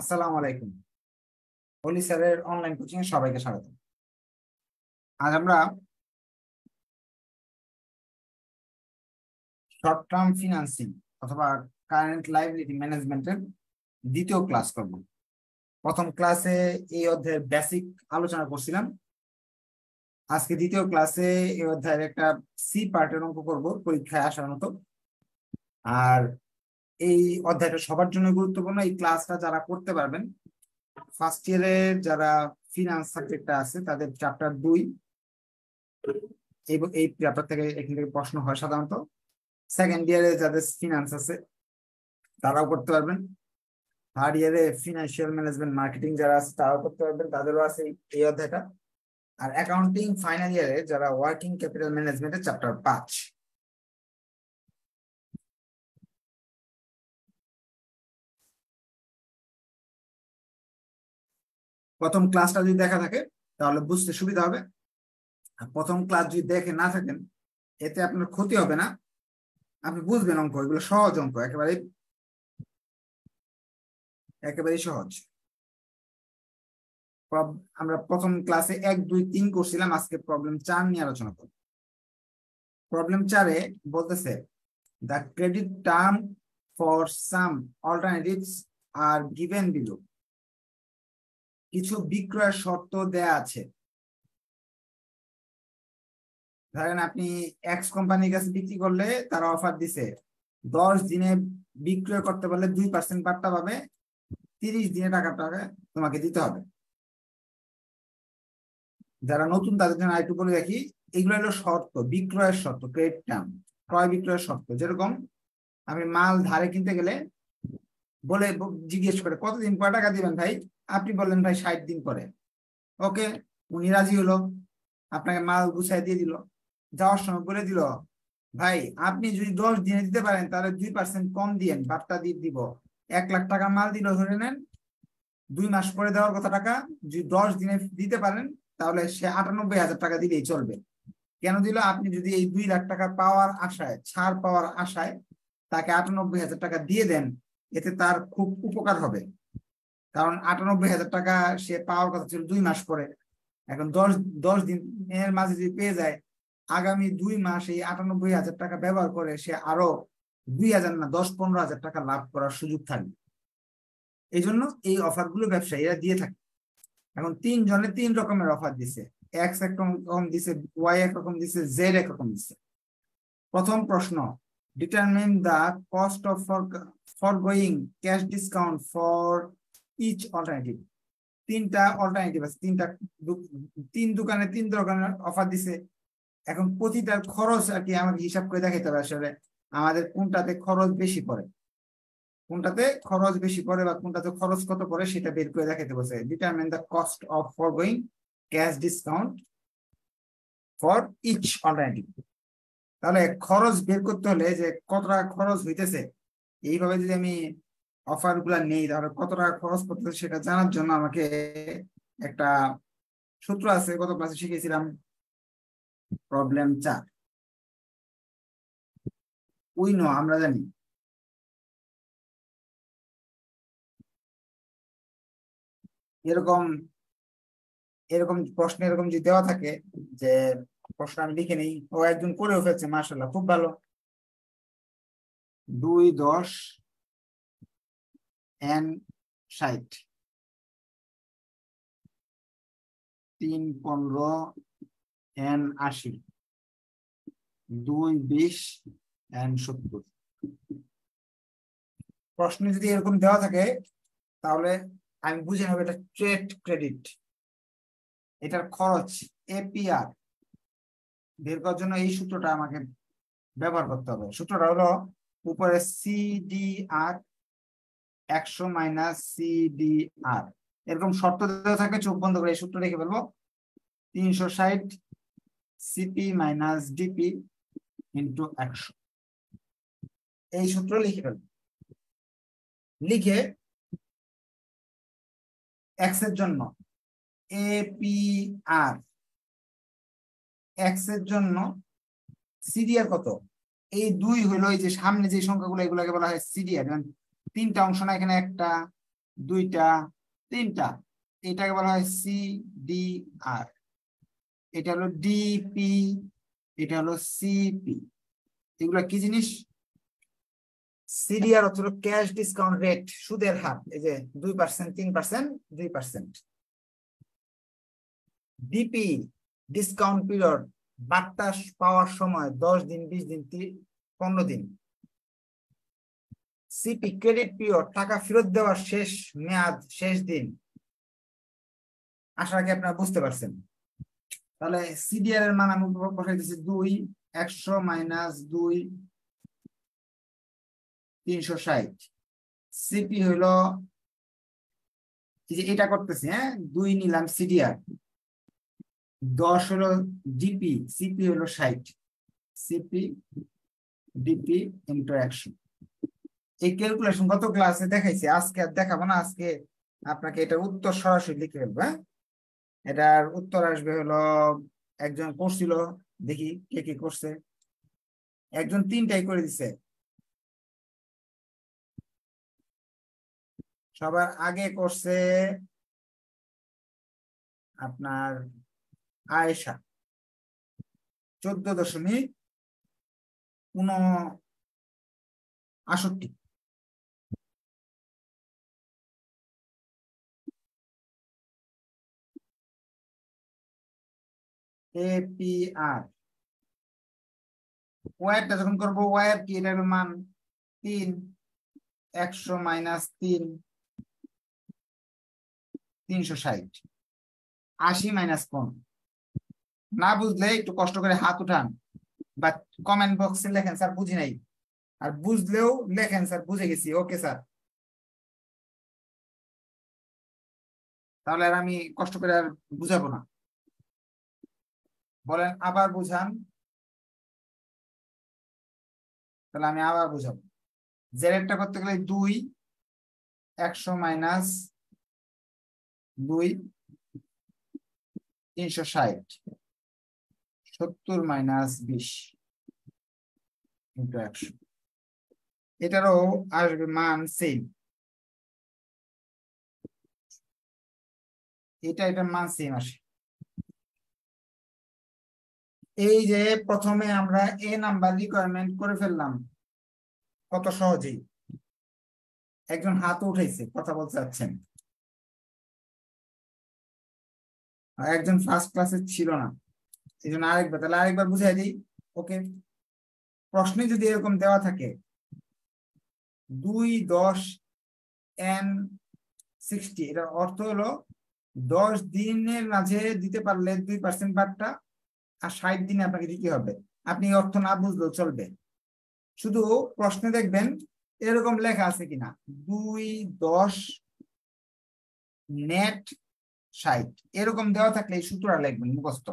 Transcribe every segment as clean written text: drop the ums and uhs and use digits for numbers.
আসসালামু আলাইকুম। অলি স্যারের অনলাইন কোচিং এ সবাইকে স্বাগত। আজ আমরা শর্ট টার্ম ফিনান্সিং অথবা কারেন্ট লায়াবিলিটি ম্যানেজমেন্টের দ্বিতীয় ক্লাস করব। প্রথম ক্লাসে এই অধ্যায়ের বেসিক আলোচনা করছিলাম। আজকে দ্বিতীয় ক্লাসে এই অধ্যায়ের একটা সি পার্টের অঙ্ক করব পরীক্ষায় আসার মতো। আর এই অধ্যায়টা সবার জন্য গুরুত্বপূর্ণ। এই ক্লাসটা যারা করতে পারবেন, ফার্স্ট ইয়ারের যারা ফিনান্স সাবজেক্টটা আছে তাদের চ্যাপ্টার 2 এই চ্যাপ্টার থেকে এখান থেকে প্রশ্ন হয় সাধারণত। সেকেন্ড ইয়ারে যাদের ফিনান্স আছে তারাও করতে পারবেন। থার্ড ইয়ারে ফিনান্সিয়াল ম্যানেজমেন্ট মার্কেটিং যারা আছে তারাও করতে পারবেন, তাদেরও আছে এই অধ্যায়টা। আর অ্যাকাউন্টিং ফাইনাল ইয়ারে যারা ওয়ার্কিং ক্যাপিটাল ম্যানেজমেন্টের চ্যাপ্টার 5 প্রথম ক্লাসটা যদি দেখা থাকে তাহলে বুঝতে সুবিধা হবে। আর প্রথম ক্লাস যদি দেখে না থাকেন এতে আপনার ক্ষতি হবে না, আপনি বুঝবেন অঙ্ক। এগুলো সহজ অঙ্ক, একেবারেই সহজ। আমরা প্রথম ক্লাসে 1, 2, 3 করছিলাম। আজকে প্রবলেম 4 নিয়ে আলোচনা করব। প্রবলেম 4-এ বলতেছে the credit term for some alternatives are given below. কিছু বিক্রয়ের শর্ত দেয়া আছে। ধরেন আপনি এক্স কোম্পানির কাছে বিক্রি করলে তারা অফার দিছে 10 দিনে বিক্রয় করতে পারলে 2% বার্তা পাবে, 30 দিনে টাকাটা তোমাকে দিতে হবে। যারা নতুন তাদের জন্য আরেকটু বলে রাখি, এগুলো হলো শর্ত, বিক্রয়ের শর্ত, ক্রেডিট টার্ম, ক্রয় বিক্রয়ের শর্ত। যেরকম আপনি মাল ধারে কিনতে গেলে বলে জিজ্ঞেস করে কতদিন পর টাকা দিবেন ভাই, আপনি বললেন ভাই 60 দিন পরে। ওকে, উনি রাজি হলো, আপনাকে মাল গুছাই দিয়ে দিল। যাওয়ার সময় বলে দিল ভাই আপনি যদি 10 দিনে দিতে পারেন তাহলে 2% কম দিয়েন, বার্তা দিয়ে দিব। 1 লাখ টাকা মাল দিল, ধরে নেন 2 মাস পরে দেওয়ার কথা টাকা। যদি 10 দিনে দিতে পারেন তাহলে সে 98,000 টাকা দিলেই চলবে। কেন দিল? আপনি যদি এই 2 লাখ টাকা পাওয়ার আশায়, ছাড় পাওয়ার আশায় তাকে 98,000 টাকা দিয়ে দেন, এতে তার খুব উপকার হবে। কারণ 98,000 টাকা সে পাওয়ার কথা ছিল 2 মাস পরে, এখন 10 দিনের মাঝে যদি পেয়ে যায়, আগামী 2 মাস এই 98,000 টাকা ব্যবহার করে সে আরো 2,000 না 10-15,000 টাকা লাভ করার সুযোগ থাকবে। এই জন্য এই অফার গুলো ব্যবসায়ীরা দিয়ে থাকে। এখন 3 জনে 3 রকমের অফার দিছে, এক্স একরকম দিছে, ওয়াই একরকম দিছে, জেড একরকম দিছে। প্রথম প্রশ্ন, determine the cost of foregoing cash discount for each alternative. 3টা অল্টারনেটিভ আছে, 3 দোকানে 3 রকমের অফার দিছে। এখন প্রতিটার খরচ আর কি আমাকে হিসাব করে দেখাইতে হবে আসলে আমাদের কোনটাতে খরচ বেশি পড়ে, বা কোনটাতে খরচ কত পড়ে সেটা বের করে দেখাইতে বলছে। Determine the cost of foregoing cash discount for each alternative. তাহলে খরচ বের করতে হলে যে কত টাকা খরচ হইতেছে, এইভাবে যদি আমি অফার গুলা নেই তাহলে কত টাকা খরচ করতেছে সেটা জানার জন্য আমাকে একটা সূত্র আছে, গত ক্লাসে শিখেছিলাম। প্রবলেম 4 আমরা জানি এরকম এরকম প্রশ্ন এরকম যদি দেওয়া থাকে, যে প্রশ্ন আমি লিখে নেই, ও একজন করেও ফেলছে মাশাআল্লাহ, খুব ভালো। 2, 10, 60, 3, 15, 80, 2, 20, 70। প্রশ্ন যদি এরকম দেওয়া থাকে তাহলে আমি বুঝে নেব এটা ট্রেড ক্রেডিট, এটার খরচ APR বের করার জন্য এই সূত্রটা আমাকে ব্যবহার করতে হবে। সূত্রটা হলো উপরে CDR 100 মাইনাস CDR। এরকম শর্ত দেওয়া থাকে, চোখ বন্ধ করে এই সূত্র লিখে ফেলবো, 360 CP মাইনাস DP ইন্টু 100। এই সূত্র লিখে ফেলবো। লিখে এক্স এর জন্য APR, এক্স এর জন্য CDR কত, এই 2 হলো এই যে সামনে যে সংখ্যাগুলো এগুলোকে বলা হয় CDR। 3টা অংশ না, এখানে একটা দুইটা তিনটা এটাকে বলা হয় সি ডি আর এটা হলো ডি পি এটা হলো সি পি এগুলা কি জিনিস সিডিআর হলো ক্যাশ ডিসকাউন্ট রেট সুদের হার এই যে 2% 3% 2% ডিপি ডিসকাউন্ট পিরিয়ড বার্তা পাওয়ার সময় 10 দিন 20 দিন 15 দিন সিপি ক্রেডিট পিরিয়ড টাকা ফেরত দেওয়ার শেষ মেয়াদ শেষ দিন আশা করি আপনারা বুঝতে পারছেন তাহলে সিডিআর এর মান আমি বসাই দিয়েছি 2 100 - 2 360 সিপি হলো এই যে এটা করতেছি হ্যাঁ 2 নিলাম সিডিআর 10 হলো ডিপি সিপি হলো 60 সিপি ডিপি ইন্টারঅ্যাকশন এই ক্যালকুলেশন গত ক্লাসে দেখাইছি আজকে আর দেখাবো না আজকে আপনাকে এটা উত্তর সরাসরি লিখে ফেলবো হ্যাঁ এটার উত্তর আসবে হলো একজন করছিল দেখি কে কে করছে একজন তিনটাই করে দিয়েছে সবার আগে করছে আপনার আয়েশা 14.69 APR ওয়াইটা যখন করব ওয়াইর কি এর মান 3 100 - 3 360 80 - কোন না বুঝলে একটু কষ্ট করে হাত উঠান বা কমেন্ট বক্সে লেখেন স্যার বুঝি নাই আর বুঝলেও লেখেন স্যার বুঝে গেছি ওকে স্যার তাহলে আর আমি কষ্ট করে আর বুঝাবো না বলেন আবার বুঝান তাহলে আমি আবার বুঝাবো জেডটা করতে গেলে 2 100 - 2 360 70 - 20 ইনটু 100 এটারও আসবে মান সেম এটার মান সেম আসে এই যে প্রথমে আমরা এ নাম্বার রিকোয়ারমেন্ট করে ফেললাম কত সহজেই একজন হাত উঠাইছে কথা বলতে যাচ্ছেন আর একজন ফার্স্ট ক্লাসে ছিল না এইজন্য আরেকবার তাহলে আরেকবার বুঝাই দিই ওকে প্রশ্নে যদি এরকম দেওয়া থাকে 2 10 n 60 এর অর্থ হলো 10 দিনের মাঝে দিতে পারলে 2% বার্তা আর 60 দিনে আপনাকে দিতে হবে আপনি অর্থ না বুঝলেও চলবে শুধু প্রশ্নে দেখবেন এরকম লেখা আছে কিনা 2 10 নেট 60 এরকম দেওয়া থাকলে এই সূত্রটা লিখবেন মুখস্থ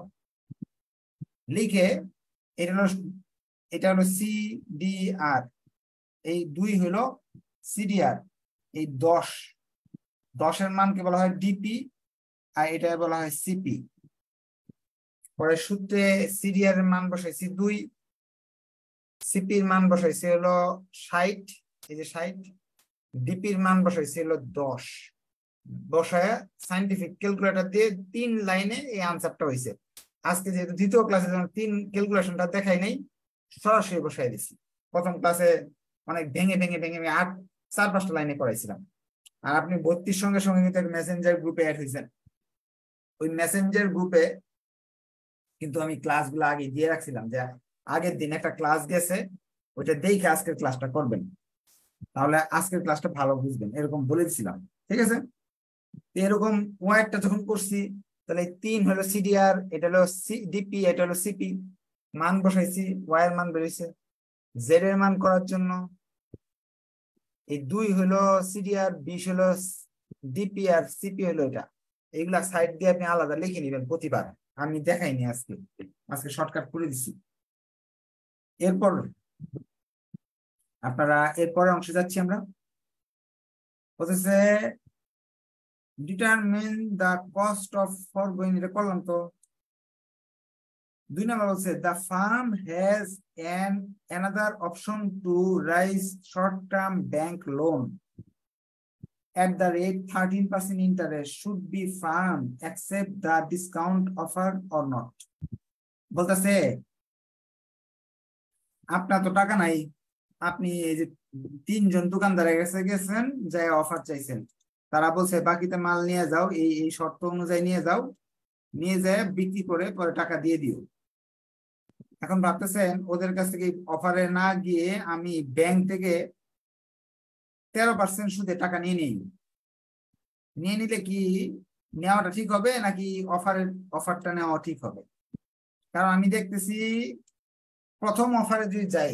লিখে এটা হলো সিডিআর এই 2 হলো সিডিআর এই 10 এর মানকে বলা হয় ডিপি আর এটা বলা হয় সিপি পরে সূত্রে সিডিআর এর মান বসাইছি 2 সিপি এর মান বসাইছি হলো 60 এই যে 60 ডিপি এর মান বসাইছি হলো 10 বসায় সায়েন্টিফিক ক্যালকুলেটর দিয়ে 3 লাইনে এই आंसरটা হইছে আজকে যেহেতু দ্বিতীয় ক্লাসে যখন 3 ক্যালকুলেশনটা দেখাই নাই সরাসরি বসাই দিছি প্রথম ক্লাসে অনেক ভেঙে ভেঙে ভেঙে 4-5টা লাইনে করাইছিলাম আর আপনি 32 সঙ্গে সঙ্গে একটা মেসেঞ্জার গ্রুপে অ্যাড হইছেন ওই মেসেঞ্জার গ্রুপে কিন্তু আমি ক্লাসগুলো আগে দিয়ে রাখছিলাম যে আগের দিন একটা ক্লাস গেছে ওটা দেখে আজকের ক্লাসটা করবেন তাহলে আজকের ক্লাসটা ভালো বুঝবেন এরকম বলেছিলাম ঠিক আছে এরকম ওয়াইডটা যখন করছি তাহলে 3 হলো সিডিআর এটা হলো ডিপি এটা হলো সিপি মান বসাইছি ওয়াই এর মান বেরিয়েছে জেড এর মান করার জন্য এই 2 হলো সিডিআর 20 হলো ডিপি আর সিপি হলো এটা এগুলা সাইড দিয়ে আপনি আলাদা লিখে নেবেন প্রতিবার আমি দেখাইনি আজকে শর্টকাট করে দিছি এরপর আপনারা এরপরে অংশে যাচ্ছি আমরা বলতেছে determine the cost of forgoing এটা করলাম তো 2 নাম্বার বলছে the firm has another option to raise short term bank loan at the rate 13% interest should be firm, accept the discount offered or not. বলতেছে আপনার তো টাকা নাই, আপনি এই যে তিনজন দোকানদারের কাছে গেছেন যাই অফার চাইছেন, তারা বলছে বাকিতে মাল নিয়ে যাও, এই শর্ত অনুযায়ী নিয়ে যাও, নিয়ে যায় বিক্রি করে পরে টাকা দিয়ে দিও। এখন ভাবতেছেন ওদের কাছ থেকে অফারে না গিয়ে আমি ব্যাংক থেকে 13% সুদে টাকা নিয়ে নেই, নিয়ে নিলে কি নেওয়াটা ঠিক হবে নাকি অফারটা নেওয়া ঠিক হবে? কারণ আমি দেখতেছি প্রথম অফারে যদি যাই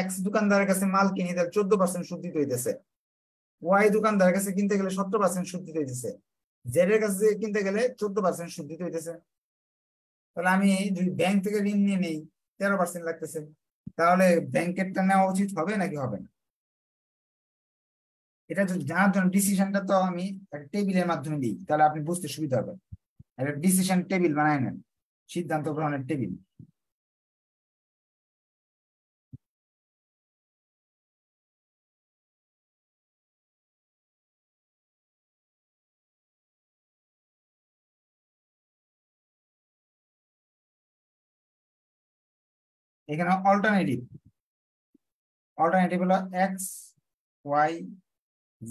এক্স দোকানদারের কাছে মাল কিনি তার 14% সুদ দিতে হইতেছে, ওয়াই দোকানদারের কাছে কিনতে গেলে 17% সুদ দিতে হইতেছে, জেড এর কাছে কিনতে গেলে 14% সুদ দিতে হইতেছে। তাহলে আমি যদি ব্যাংক থেকে ঋণ নিয়ে নেই 13% লাগতেছে, তাহলে ব্যাংকেরটা নেওয়া উচিত হবে নাকি হবে না? এটা জানার জন্য ডিসিশনটা তো আমি একটা টেবিলের মাধ্যমে দিই, তাহলে আপনি বুঝতে সুবিধা হবে। একটা ডিসিশন টেবিল বানায় নেন, সিদ্ধান্ত গ্রহণের টেবিল। এখানে অল্টারনেটিভ হলো এক্স ওয়াই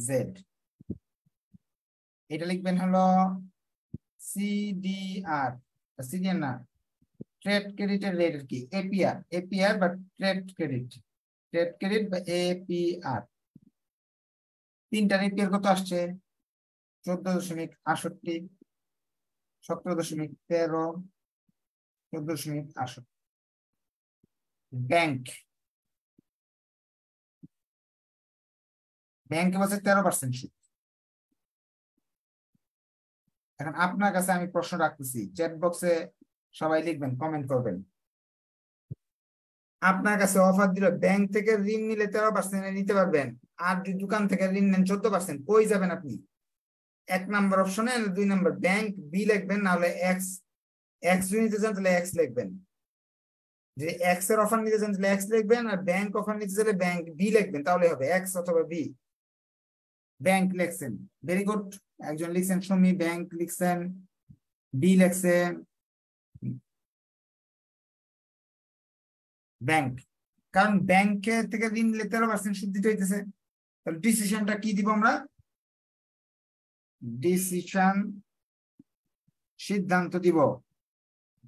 জেড, এটা লিখবেন হলো সিডিআর, সিডিআর না ট্রেড ক্রেডিটের রেট কি এপিআর, এপিআর বা ট্রেড ক্রেডিট বা এপিআর। তিনটার এপিআর কত আসছে? 14.68, 17.13, 14.68। ব্যাংকে বলছে 13% সুদ। এখন আপনার কাছে আমি প্রশ্ন রাখতেছি, চ্যাট বক্সে সবাই লিখবেন, কমেন্ট করবেন। আপনার কাছে অফার দিল ব্যাংক থেকে ঋণ নিলে 13% নিতে পারবেন, আর যদি দোকান থেকে ঋণ নেন 14%, কই যাবেন আপনি? 1 নম্বর অপশনে, 2 নম্বর ব্যাংক বি লিখবেন, নাহলে এক্স যদি নিতে চান তাহলে এক্স লিখবেন, যে এক্স এর অফার নিতে চান তাহলে এক্স লিখবেন, আর ব্যাংক অফার নিতে চাইলে ব্যাংক বি লিখবেন, তাহলে হবে এক্স অথবা বি। ব্যাংক লিখছেন, ভেরি গুড, একজন লিখছেন সমী, ব্যাংক লিখছেন, বি লিখছেন ব্যাংক, কারণ ব্যাংকে থেকে ঋণ নিলে 13% সুদ দিতে হইতেছে। তাহলে ডিসিশনটা কি দিব আমরা? ডিসিশন সিদ্ধান্ত দিব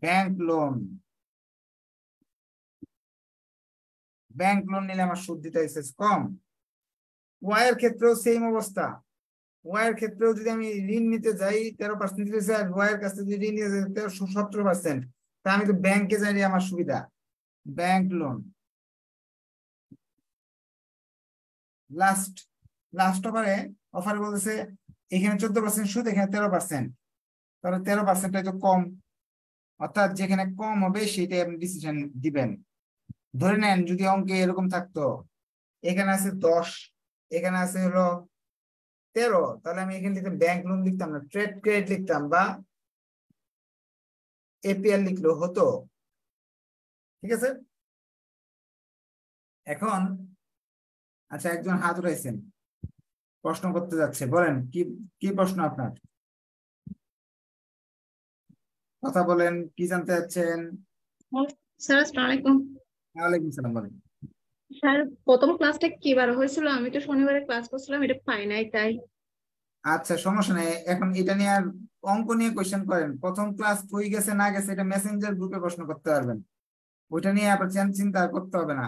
ব্যাংক লোন, নিলে আমার সুদ দিতে হয়েছে কম। ওয়াই এর ক্ষেত্রেও সেম অবস্থা, ওয়াই এর ক্ষেত্রেও যদি আমি ঋণ নিতে যাই 13% দিতে চাই, ওয়াই এর কাছে যদি ঋণ নিতে যাই 17%, তা আমি তো ব্যাংকে যাই আমার সুবিধা, ব্যাংক লোন। লাস্ট অফারে বলতেছে এখানে 14% সুদ, এখানে 13%, তাহলে 13%টাই তো কম, অর্থাৎ যেখানে কম হবে সেটাই আপনি ডিসিশন দিবেন। ধরে নেন যদি অঙ্কে এরকম থাকতো, এখানে আছে 10, এখানে আছে হলো 13, তাহলে আমি এখানে লিখতাম ব্যাংক লোন, লিখতাম না ট্রেড ক্রেডিট, লিখতাম বা এপিআর লিখলো হতো। ঠিক আছে, এখন আচ্ছা একজন হাত উঠাইছেন, প্রশ্ন করতে যাচ্ছে, বলেন কি প্রশ্ন আপনার? কথা বলেন, কি জানতে চাচ্ছেন? স্যার আসসালামু আলাইকুম। ওয়ালাইকুম সালাম। বলেন স্যার, প্রথম ক্লাসটা কিবার হয়েছিল? আমি তো শনিবারে ক্লাস করছিলাম, এটা পাই নাই তাই। আচ্ছা সমস্যা নাই, এখন এটা নিয়ে আর অঙ্ক নিয়ে কোশ্চেন করেন, প্রথম ক্লাস কই গেছে না গেছে এটা মেসেঞ্জার গ্রুপে প্রশ্ন করতে পারবেন, ওইটা নিয়ে আবার চিন্তা করতে হবে না।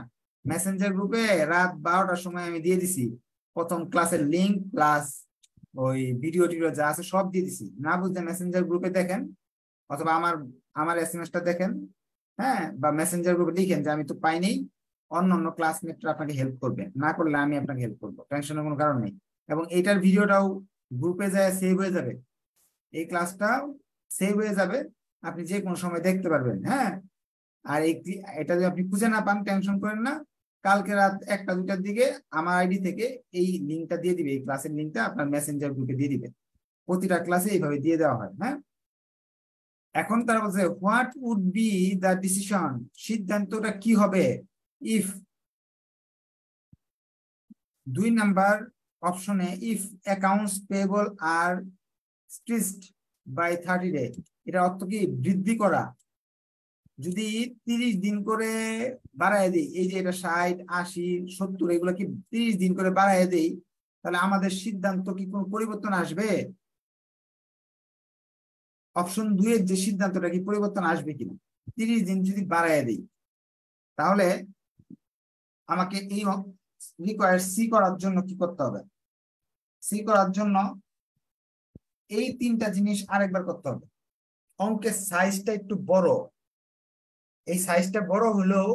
মেসেঞ্জার গ্রুপে রাত 12টার সময় আমি দিয়ে দিছি প্রথম ক্লাসের লিঙ্ক প্লাস ওই ভিডিও টিডিও যা আছে সব দিয়ে দিছি, না বুঝলে মেসেঞ্জার গ্রুপে দেখেন অথবা আমার এসএমএসটা দেখেন, হ্যাঁ, বা মেসেঞ্জার গ্রুপে লিখেন যে আমি তো পাইনি, অন্য ক্লাসমেটরা আপনাকে হেল্প করবে, না করলে আমি আপনাকে হেল্প করবো, টেনশনের কোনো কারণ নেই। এবং এইটার ভিডিওটাও গ্রুপে যায় সেভ হয়ে যাবে, এই ক্লাসটাও সেভ হয়ে যাবে, আপনি যে কোনো সময় দেখতে পারবেন, হ্যাঁ। আর এটা যদি আপনি খুঁজে না পান টেনশন করেন না, কালকে রাত 1-2টার দিকে আমার আইডি থেকে এই লিঙ্কটা দিয়ে দিবে, এই ক্লাসের লিঙ্কটা আপনার মেসেঞ্জার গ্রুপে দিয়ে দিবে, প্রতিটা ক্লাসে এইভাবে দিয়ে দেওয়া হয়, হ্যাঁ। এখন তারা বলছে what would be the decision, সিদ্ধান্তটা কি হবে ইফ 2 নাম্বার অপশনে if accounts payable are stretched by 30 day, এটা অর্থ কি বৃদ্ধি করা। যদি 30 দিন করে বাড়ায় দেই, এই যে এটা 60, 80, 70, এগুলো কি 30 দিন করে বাড়ায় দেই, তাহলে আমাদের সিদ্ধান্ত কি কোনো পরিবর্তন আসবে? অপশন 2 এর যে সিদ্ধান্তটা কি পরিবর্তন আসবে কিনা, 30 দিন যদি বাড়ায় দেই তাহলে আমাকে এই রিকোয়ার সি করার জন্য কি করতে হবে? সি করার জন্য এই তিনটা জিনিস আরেকবার করতে হবে। অঙ্কের সাইজটা একটু বড়, এই সাইজটা বড় হলেও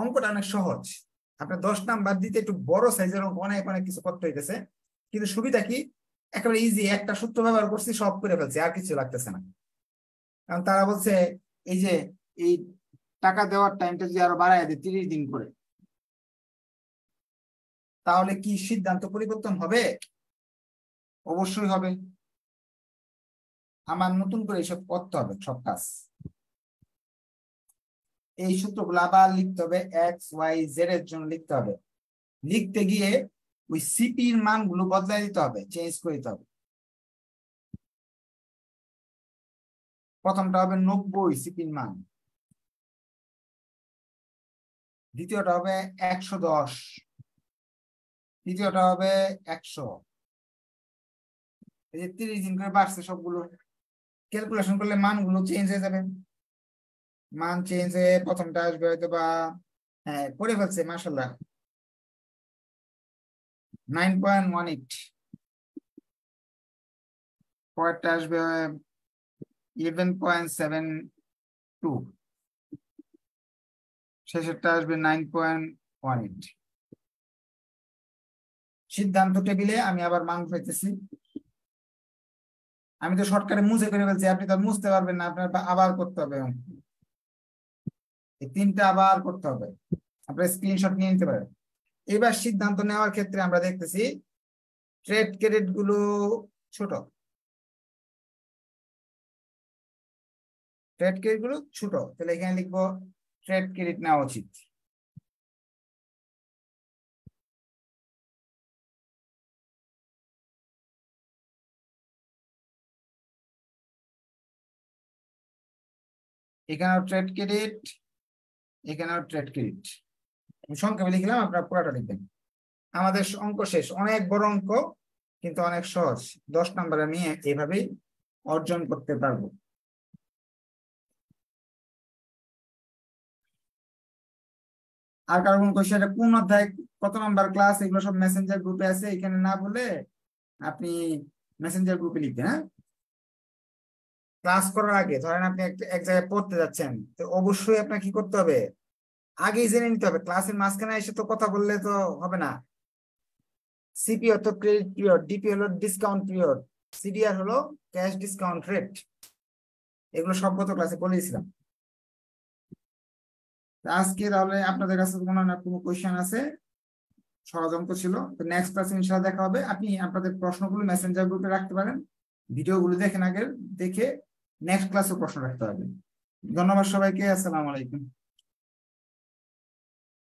অঙ্কটা অনেক সহজ। আপনার 10 নাম্বার দিতে একটু বড় সাইজের অঙ্ক অনেক কিছু করতে হইতেছে, কিন্তু সুবিধা কি একেবারে ইজি, একটা সূত্র ব্যবহার করছি, সব করে ফেলছি, আর কিছু লাগতেছে না। কারণ তারা বলছে এই যে এই টাকা দেওয়ার টাইমটা যদি আরো বাড়ায় দেয় 30 দিন করে, তাহলে কি সিদ্ধান্ত পরিবর্তন হবে? অবশ্যই হবে। আমার নতুন করে এইসব করতে হবে, সব কাজ এই সূত্রগুলো আবার লিখতে হবে, এক্স ওয়াই জেড এর জন্য লিখতে হবে। লিখতে গিয়ে ওই সিপির মানগুলো বদলাই দিতে হবে, চেঞ্জ করে দিতে হবে। প্রথমটা হবে 90 সিপির মান, দ্বিতীয়টা হবে 110, তৃতীয়টা হবে 100। এই যে 30 দিন করে বাড়ছে, সবগুলো ক্যালকুলেশন করলে মানগুলো চেঞ্জ হয়ে যাবে। মান চেঞ্জ হয়ে প্রথমটা আসবে হয়তো বা, হ্যাঁ করে ফেলছে মাশাআল্লাহ, 9.18। পরেরটা আসবে 11.72, শেষেরটা আসবে 9.18। সিদ্ধান্ত টেবিলে আমি আবার মান পাইতেছি। আমি তো শর্টকাটে মুছে করে ফেলছি, আপনি তো মুছতে পারবেন না, আপনার আবার করতে হবে। এই তিনটা আবার করতে হবে, আপনার স্ক্রিনশট নিয়ে নিতে পারেন। এবার সিদ্ধান্ত নেওয়ার ক্ষেত্রে আমরা দেখতেছি ট্রেড ক্রেডিট গুলো ছোট, ট্রেড ক্রেডিট গুলো ছোট, তাহলে এখানে লিখবো ট্রেড ক্রেডিট নেওয়া উচিত। এখানেও ট্রেড ক্রেডিট, এখানেও ট্রেড ক্রেডিট। আমি সংক্ষেপে লিখলাম, আপনারা পুরোটা লিখবেন। আমাদের অঙ্ক শেষ, অনেক বড় অঙ্ক কিন্তু অনেক সহজ। 10 নাম্বার আমি এইভাবেই অর্জন করতে পারবো। আর কারো কোন কোশ্চেন, এটা কোন অধ্যায় কত নাম্বার ক্লাস, এগুলো সব মেসেঞ্জার গ্রুপে আছে, এখানে না বলে আপনি মেসেঞ্জার গ্রুপে লিখবেন। হ্যাঁ, ক্লাস করার আগে ধরেন আপনি এক জায়গায় পড়তে যাচ্ছেন, তো অবশ্যই আপনার কি করতে হবে, আগেই জেনে নিতে হবে। ক্লাসের মাঝখানে এসে তো কথা বললে তো হবে না। সিপি হলো ক্রেডিট পিরিয়ড, ডিপি হলো ডিসকাউন্ট পিরিয়ড, সিডিআর হলো ক্যাশ ডিসকাউন্ট রেট। এগুলো সব গত ক্লাসে বলেছিলাম। আজকে তাহলে আপনাদের কাছে মনে হয় না কোনো কোয়েশ্চেন আছে, সহজ অঙ্ক ছিল। তো নেক্সট ক্লাসে ইনশাআল্লাহ দেখা হবে। আপনি আপনাদের প্রশ্নগুলো মেসেঞ্জার গ্রুপে রাখতে পারেন, ভিডিওগুলো দেখেন, আগে দেখে নেক্সট ক্লাসে প্রশ্ন রাখতে হবে। ধন্যবাদ সবাইকে, আসসালামু আলাইকুম।